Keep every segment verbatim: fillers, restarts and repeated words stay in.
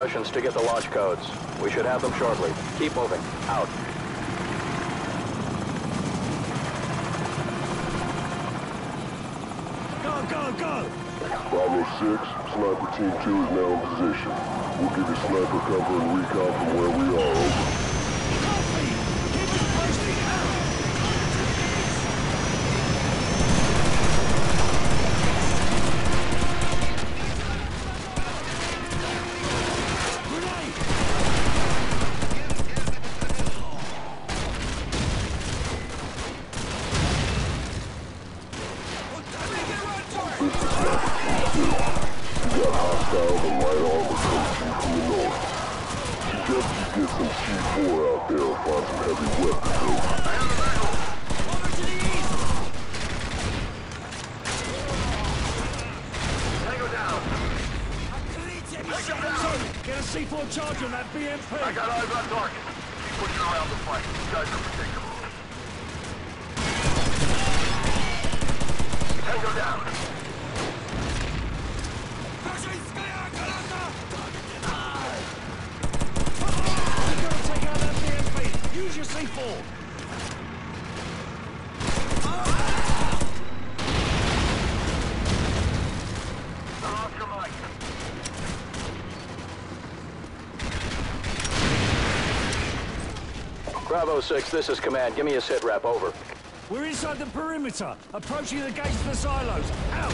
Russians to get the launch codes. We should have them shortly. Keep moving. Out. Go, go, go! Bravo six, Sniper Team two is now in position. We'll give you sniper cover and recon from where we are. Over. Charge on that B M P! I got eyes on target. Keep pushing around the fight. These guys are predictable. Tango down! You gotta take out that B M P! Use your C four! Bravo six, this is command. Give me a sit rep, over. We're inside the perimeter, approaching the gates of the silos. Out!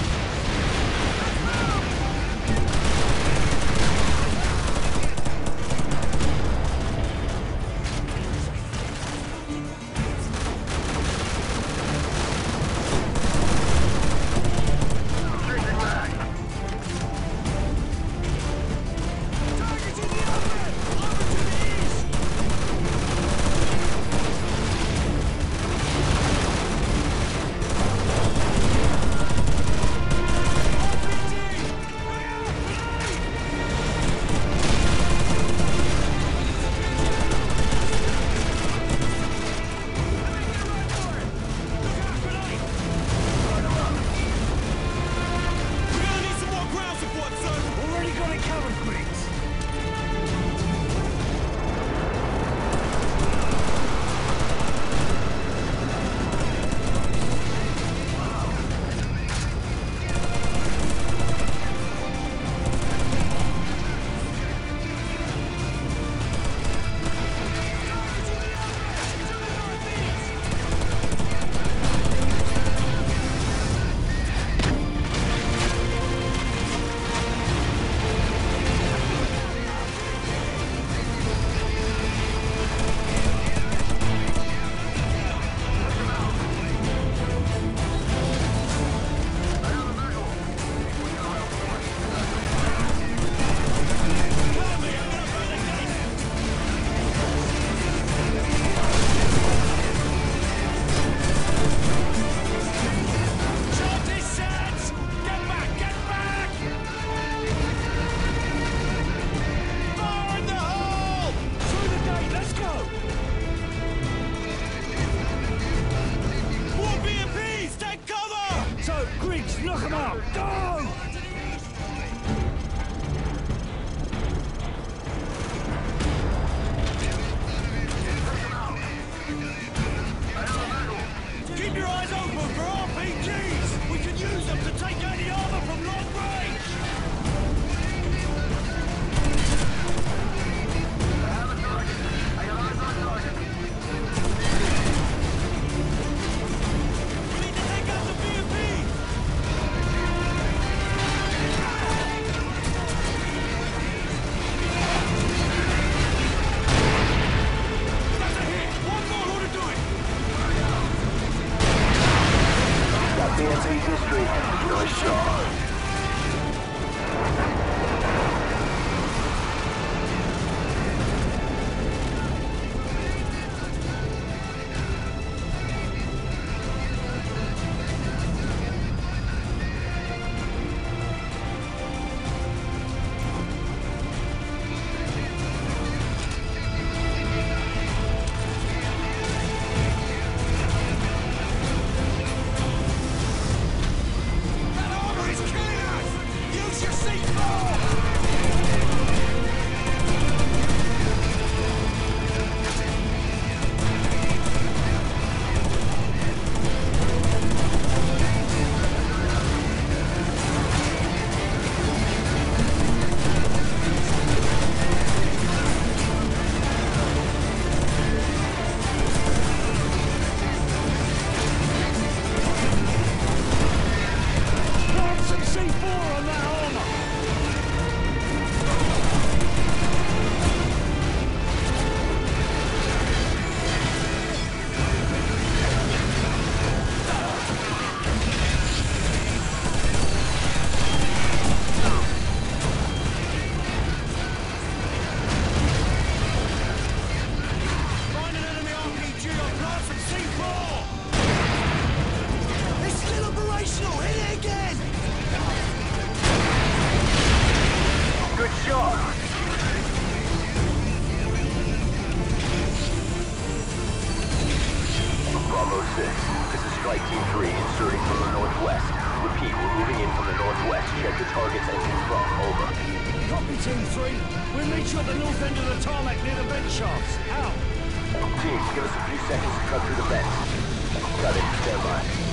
two three, inserting from the northwest. Repeat, we're moving in from the northwest. Check the targets and confirm. Over. Copy, Team three. We'll meet you at the north end of the tarmac near the vent shafts. Out. Teams, give us a few seconds to cut through the vents. Got it. Stand by.